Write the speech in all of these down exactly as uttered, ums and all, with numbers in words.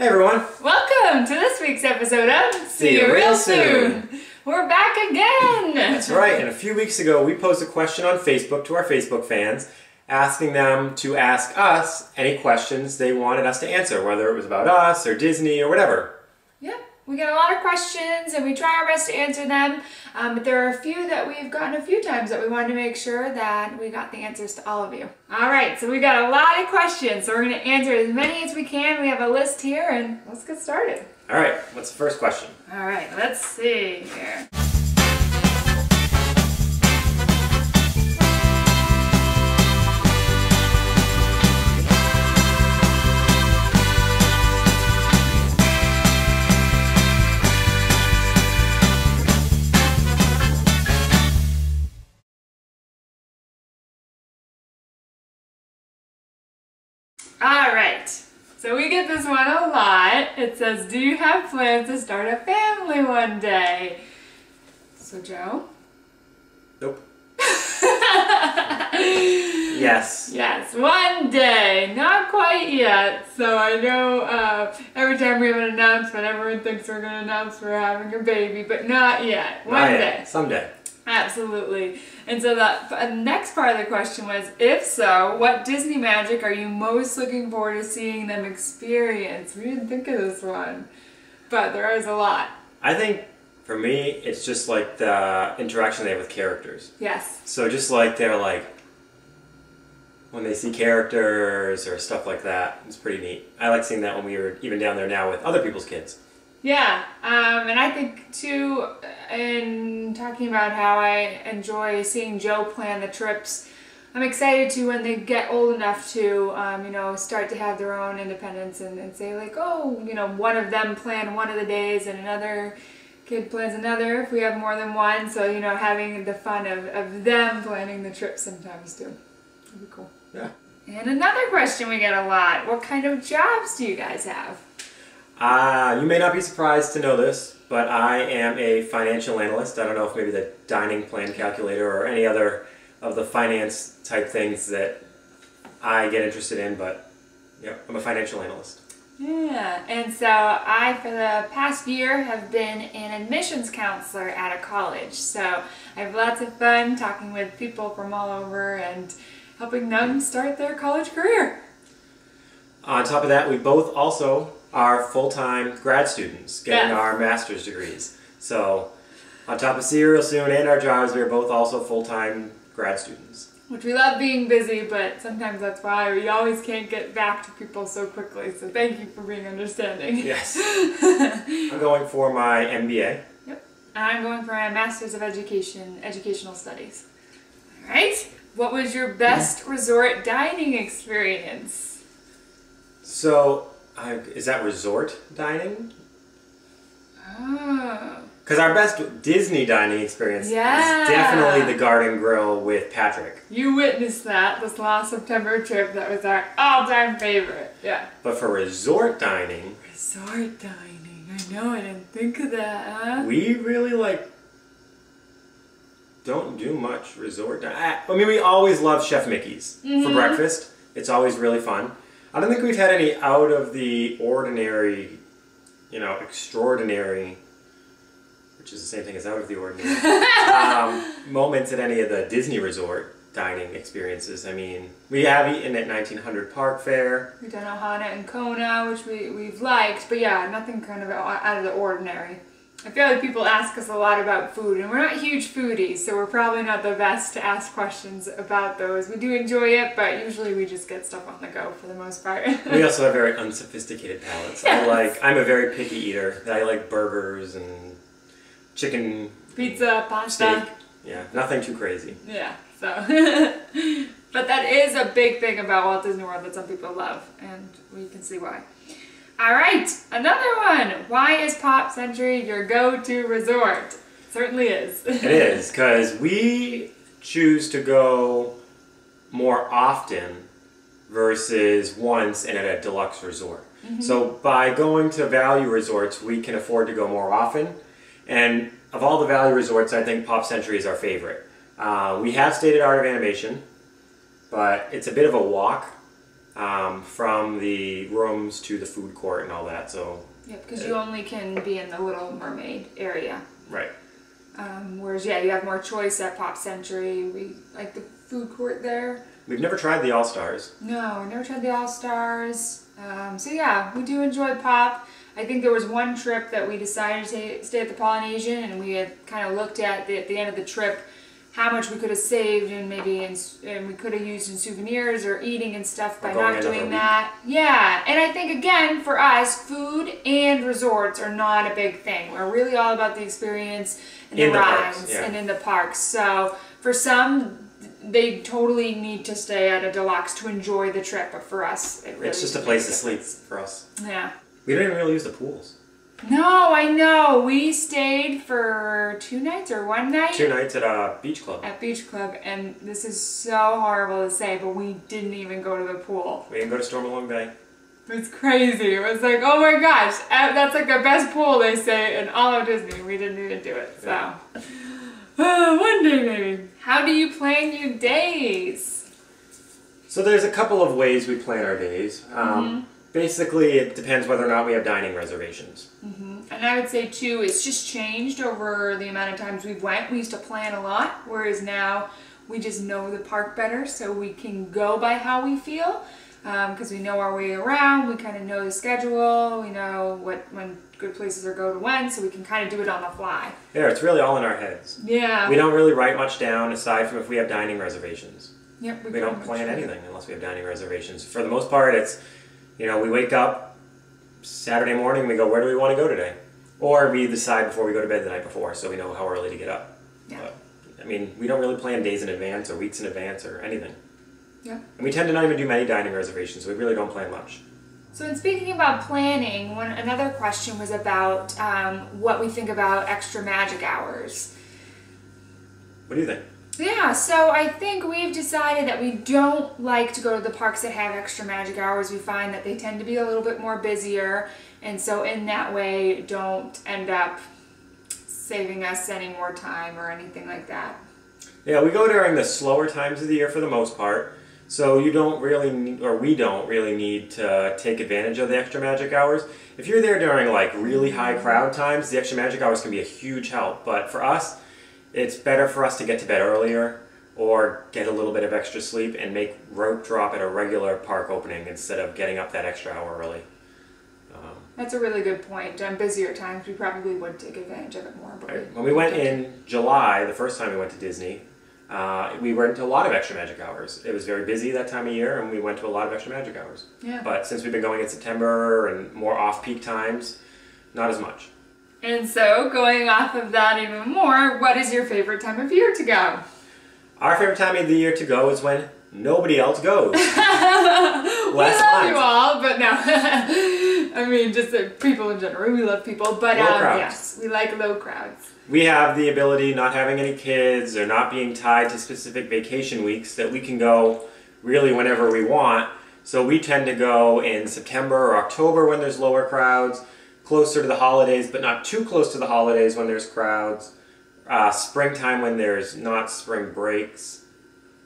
Hey everyone! Welcome to this week's episode of See You Real Soon! We're back again! That's right, and a few weeks ago we posed a question on Facebook to our Facebook fans, asking them to ask us any questions they wanted us to answer, whether it was about us or Disney or whatever. Yep, we get a lot of questions and we try our best to answer them, um, but there are a few that we've gotten a few times that we wanted to make sure that we got the answers to all of you. Alright, so we got a lot of questions, so we're going to answer as many as we can. We have a list here, and let's get started. Alright, what's the first question? Alright, let's see here. Alright, so we get this one a lot. It says, do you have plans to start a family one day? So, Joe? Nope. Yes. Yes, one day. Not quite yet. So I know uh, every time we have an announcement, everyone thinks we're going to announce we're having a baby, but not yet. One not yet. day. Someday. Absolutely. And so the next part of the question was, if so, what Disney magic are you most looking forward to seeing them experience? We didn't think of this one, but there is a lot. I think for me, it's just like the interaction they have with characters. Yes. So just like they're like, when they see characters or stuff like that, it's pretty neat. I like seeing that when we were even down there now with other people's kids. Yeah, um, and I think too, in talking about how I enjoy seeing Joe plan the trips, I'm excited to when they get old enough to, um, you know, start to have their own independence and, and say like, oh, you know, one of them planned one of the days and another kid plans another if we have more than one. So, you know, having the fun of, of them planning the trip sometimes too. That'd be cool. Yeah. And another question we get a lot, what kind of jobs do you guys have? Uh, you may not be surprised to know this, but I am a financial analyst. I don't know if maybe the dining plan calculator or any other of the finance type things that I get interested in, but yeah, I'm a financial analyst. Yeah, and so I, for the past year, have been an admissions counselor at a college. So I have lots of fun talking with people from all over and helping them start their college career. On top of that, we both also are full-time grad students getting yes. our master's degrees. So on top of See You Real Soon and our jobs, we are both also full-time grad students. Which we love being busy, but sometimes that's why we always can't get back to people so quickly. So thank you for being understanding. Yes. I'm going for my M B A. Yep. And I'm going for my Master's of Education, Educational Studies. All right. What was your best resort dining experience? So... I, is that resort dining? Oh. Because our best Disney dining experience yeah. is definitely the Garden Grill with Patrick. You witnessed that this last September trip. That was our all-time favorite. Yeah. But for resort dining... Resort dining. I know, I didn't think of that, huh? We really, like, don't do much resort dining. I, I mean, we always love Chef Mickey's mm-hmm. for breakfast. It's always really fun. I don't think we've had any out of the ordinary, you know, extraordinary, which is the same thing as out of the ordinary, um, moments at any of the Disney resort dining experiences. I mean, we have eaten at nineteen hundred Park Fair. We've done Ohana and Kona, which we, we've liked, but yeah, nothing kind of out of the ordinary. I feel like people ask us a lot about food, and we're not huge foodies, so we're probably not the best to ask questions about those. We do enjoy it, but usually we just get stuff on the go for the most part. We also have very unsophisticated palates. Yes. I like, I'm a very picky eater. I like burgers and chicken. Pizza, pasta. Steak. Yeah, nothing too crazy. Yeah, so. But that is a big thing about Walt Disney World that some people love, and we can see why. All right, another one. Why is Pop Century your go-to resort? It certainly is. It is, because we choose to go more often versus once and at a deluxe resort. Mm-hmm. So by going to value resorts, we can afford to go more often. And of all the value resorts, I think Pop Century is our favorite. Uh, we have stayed at Art of Animation, but it's a bit of a walk um, from the rooms to the food court and all that. So yeah, because you only can be in the Little Mermaid area. Right. Um, whereas, yeah, you have more choice at Pop Century. We like the food court there. We've never tried the All-Stars. No, we never tried the All-Stars. Um, so yeah, we do enjoy Pop. I think there was one trip that we decided to stay at the Polynesian, and we had kind of looked at the, at the end of the trip how much we could have saved, and maybe in, and we could have used in souvenirs or eating and stuff by not doing that. Yeah, and I think again for us, food and resorts are not a big thing. We're really all about the experience and the rides and in the parks. So for some, they totally need to stay at a deluxe to enjoy the trip, but for us, it really it's just a place to sleep for us. Yeah. We didn't really use the pools. No, I know. We stayed for two nights or one night? Two nights at uh, Beach Club. At Beach Club, and this is so horrible to say, but we didn't even go to the pool. We didn't go to Stormalong Bay. It's crazy. It was like, oh my gosh, that's like the best pool, they say, in all of Disney. We didn't even do it, yeah. So. Uh, one day maybe. How do you plan your days? So there's a couple of ways we plan our days. Um, mm-hmm. Basically, it depends whether or not we have dining reservations. Mm-hmm. And I would say, too, it's just changed over the amount of times we went. We used to plan a lot, whereas now we just know the park better, so we can go by how we feel, because um, we know our way around, we kind of know the schedule, we know what when good places are go to when, so we can kind of do it on the fly. Yeah, it's really all in our heads. Yeah. We don't really write much down aside from if we have dining reservations. Yep. We, we don't plan anything unless we have dining reservations. For the most part, it's... You know, we wake up Saturday morning, we go, where do we want to go today? Or we decide before we go to bed the night before, so we know how early to get up. Yeah. But, I mean, we don't really plan days in advance or weeks in advance or anything. Yeah. And we tend to not even do many dining reservations, so we really don't plan much. So in speaking about planning, one another question was about um, what we think about extra magic hours. What do you think? Yeah, so I think we've decided that we don't like to go to the parks that have extra magic hours. We find that they tend to be a little bit more busier, and so in that way don't end up saving us any more time or anything like that. Yeah, we go during the slower times of the year for the most part, so you don't really need, or we don't really need to take advantage of the extra magic hours. If you're there during like really high crowd times, the extra magic hours can be a huge help, but for us, it's better for us to get to bed earlier or get a little bit of extra sleep and make rope drop at a regular park opening instead of getting up that extra hour early. Um, That's a really good point. On busier times, we probably would take advantage of it more. But right. we, when we went in July, the first time we went to Disney, uh, we went to a lot of extra magic hours. It was very busy that time of year, and we went to a lot of extra magic hours. Yeah. But since we've been going in September and more off-peak times, not as much. And so, going off of that even more, what is your favorite time of year to go? Our favorite time of the year to go is when nobody else goes. Less we love you all, but no. I mean, just uh, people in general. We love people, but um, yes, we like low crowds. We have the ability, not having any kids or not being tied to specific vacation weeks, that we can go really whenever we want. So we tend to go in September or October when there's lower crowds. Closer to the holidays, but not too close to the holidays when there's crowds. Uh, springtime when there's not spring breaks.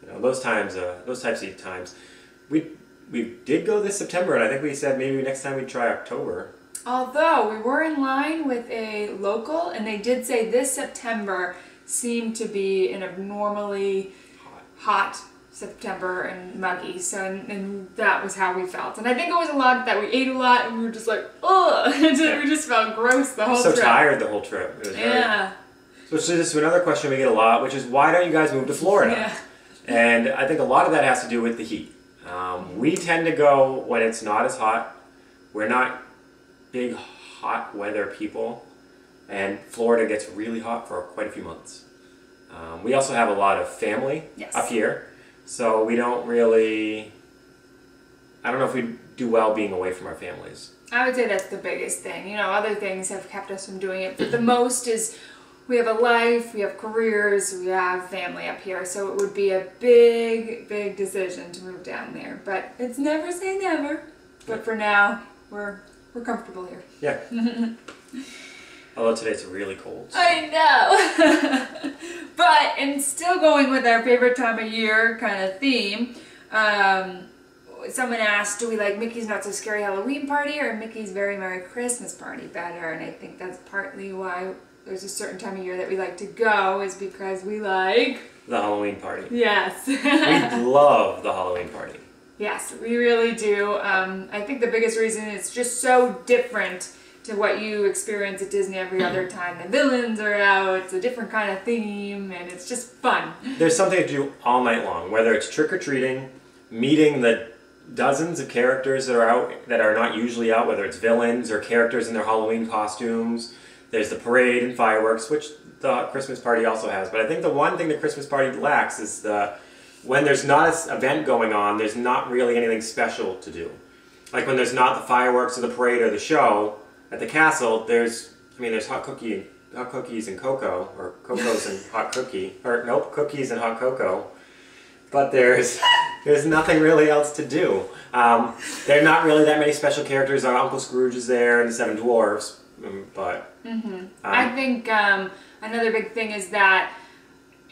You know, those times, uh, those types of times. We we did go this September, and I think we said maybe next time we'd try October. Although we were in line with a local, and they did say this September seemed to be an abnormally hot. hot September and muggy, so and, and that was how we felt. And I think it was a lot that we ate a lot, and we were just like, ugh, and yeah. We just felt gross the whole so trip. So tired the whole trip. It was yeah. Very... So this is another question we get a lot, which is why don't you guys move to Florida? Yeah. And I think a lot of that has to do with the heat. Um, we tend to go when it's not as hot. We're not big hot weather people, and Florida gets really hot for quite a few months. Um, we also have a lot of family yes. up here. So we don't really, I don't know if we do well being away from our families. I would say that's the biggest thing. You know, other things have kept us from doing it, but the most is we have a life, we have careers, we have family up here. So it would be a big, big decision to move down there. But it's never say never. But for now, we're we're comfortable here. Yeah. Although today it's really cold. So. I know. But, and still going with our favorite time of year kind of theme, um, someone asked, do we like Mickey's Not-So-Scary Halloween Party or Mickey's Very Merry Christmas Party better? And I think that's partly why there's a certain time of year that we like to go, is because we like... the Halloween party. Yes. We love the Halloween party. Yes, we really do. Um, I think the biggest reason is just so different to what you experience at Disney every other time. The villains are out, it's a different kind of theme, and it's just fun. There's something to do all night long, whether it's trick-or-treating, meeting the dozens of characters that are out that are not usually out, whether it's villains or characters in their Halloween costumes. There's the parade and fireworks, which the Christmas party also has. But I think the one thing the Christmas party lacks is the when there's not an event going on, there's not really anything special to do. Like when there's not the fireworks or the parade or the show at the castle, there's I mean there's hot cookie, hot cookies and cocoa, or cocos and hot cookie, or nope, cookies and hot cocoa. But there's there's nothing really else to do. Um, there are not really that many special characters. Our Uncle Scrooge is there and the Seven Dwarves, but mm-hmm. um, I think um, another big thing is that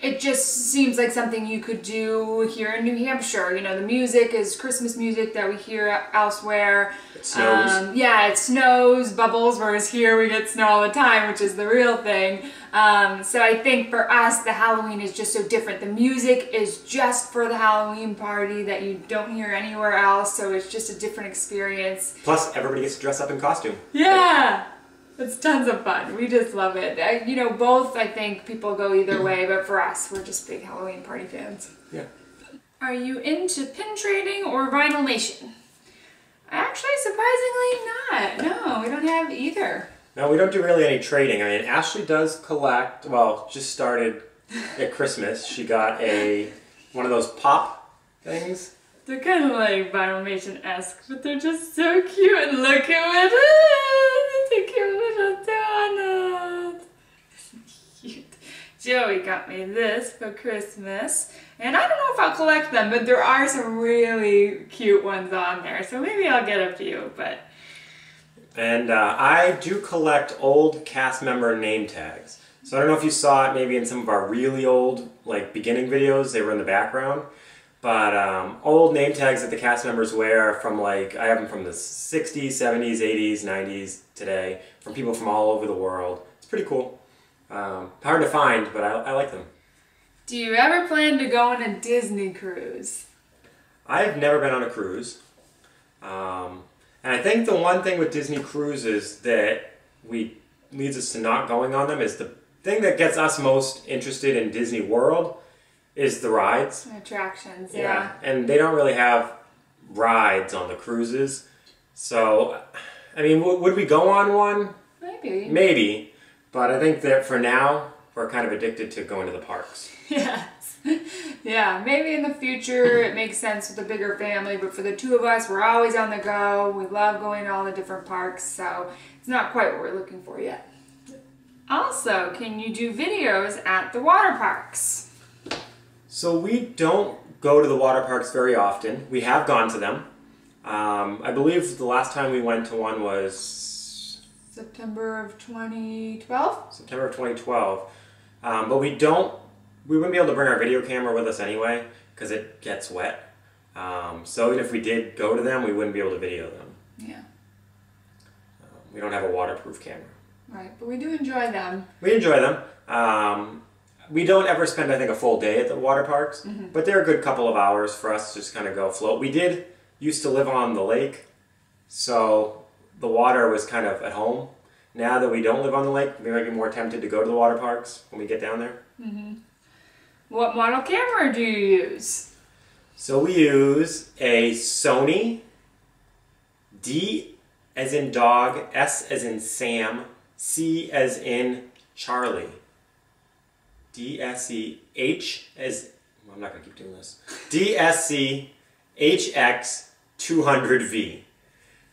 it just seems like something you could do here in New Hampshire. You know, the music is Christmas music that we hear elsewhere. It snows. Um, yeah, it snows, bubbles, whereas here we get snow all the time, which is the real thing. Um, so I think for us, the Halloween is just so different. The music is just for the Halloween party that you don't hear anywhere else, so it's just a different experience. Plus, everybody gets to dress up in costume. Yeah! It's tons of fun. We just love it. I, you know, both, I think, people go either way, but for us, we're just big Halloween party fans. Yeah. Are you into pin trading or Vinylmation? Actually, surprisingly not. No, we don't have either. No, we don't do really any trading. I mean, Ashley does collect, well, just started at Christmas. She got a one of those pop things. They're kind of like Vinylmation-esque, but they're just so cute. And look at what it is. It's a cute little Donald. Isn't he cute? Joey got me this for Christmas. And I don't know if I'll collect them, but there are some really cute ones on there. So maybe I'll get a few, but... And uh, I do collect old cast member name tags. So I don't know if you saw it maybe in some of our really old, like, beginning videos. They were in the background. But um, old name tags that the cast members wear from, like, I have them from the sixties, seventies, eighties, nineties, today, from people from all over the world. It's pretty cool. Um, hard to find, but I, I like them. Do you ever plan to go on a Disney cruise? I have never been on a cruise. Um, and I think the one thing with Disney cruises that we leads us to not going on them is the thing that gets us most interested in Disney World is the rides. Attractions, yeah. yeah. And they don't really have rides on the cruises. So, I mean, w would we go on one? Maybe. Maybe. But I think that for now, we're kind of addicted to going to the parks. Yes. Yeah, maybe in the future it makes sense with a bigger family, but for the two of us, we're always on the go. We love going to all the different parks, so it's not quite what we're looking for yet. Also, can you do videos at the water parks? So we don't go to the water parks very often. We have gone to them. Um, I believe the last time we went to one was... September of twenty twelve? September of twenty twelve. Um, but we don't... We wouldn't be able to bring our video camera with us anyway, because it gets wet. Um, so even if we did go to them, we wouldn't be able to video them. Yeah. Um, we don't have a waterproof camera. Right, but we do enjoy them. We enjoy them. Um, We don't ever spend, I think, a full day at the water parks, mm-hmm. but they're a good couple of hours for us to just kind of go float. We did used to live on the lake, so the water was kind of at home. Now that we don't live on the lake, we might be more tempted to go to the water parks when we get down there. Mm-hmm. What model camera do you use? So we use a Sony D as in dog, S as in Sam, C as in Charlie. D S C H as well, I'm not gonna keep doing this. D S C H X two hundred V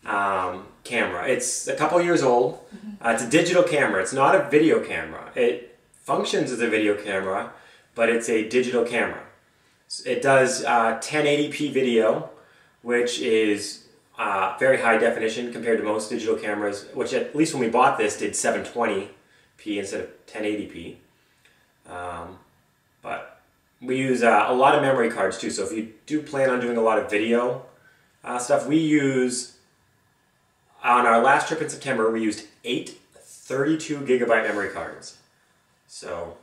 um, camera. It's a couple years old. Uh, it's a digital camera. It's not a video camera. It functions as a video camera, but it's a digital camera. It does uh, ten eighty p video, which is uh, very high definition compared to most digital cameras, which at least when we bought this did seven twenty p instead of ten eighty p. Um, but we use uh, a lot of memory cards too, so if you do plan on doing a lot of video, uh, stuff. We use, on our last trip in September, we used eight thirty-two gigabyte memory cards. So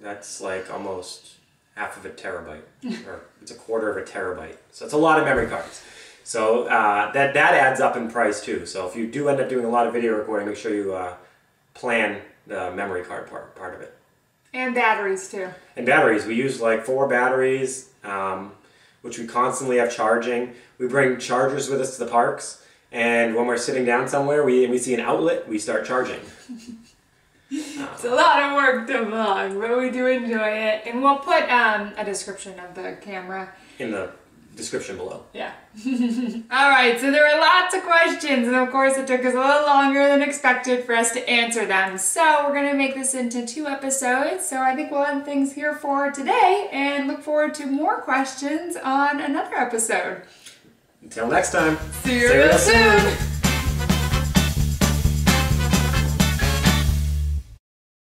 that's like almost half of a terabyte, or it's a quarter of a terabyte. So it's a lot of memory cards. So uh, that, that adds up in price too. So if you do end up doing a lot of video recording, make sure you uh, plan the memory card part, part of it. And batteries too. And batteries. We use like four batteries, um, which we constantly have charging. We bring chargers with us to the parks, and when we're sitting down somewhere we, and we see an outlet, we start charging. It's a lot of work to vlog, but we do enjoy it. And we'll put um, a description of the camera in the description below. Yeah. Alright, so there were lots of questions, and of course it took us a little longer than expected for us to answer them. So we're going to make this into two episodes, so I think we'll end things here for today, and look forward to more questions on another episode. Until next time. See you real soon.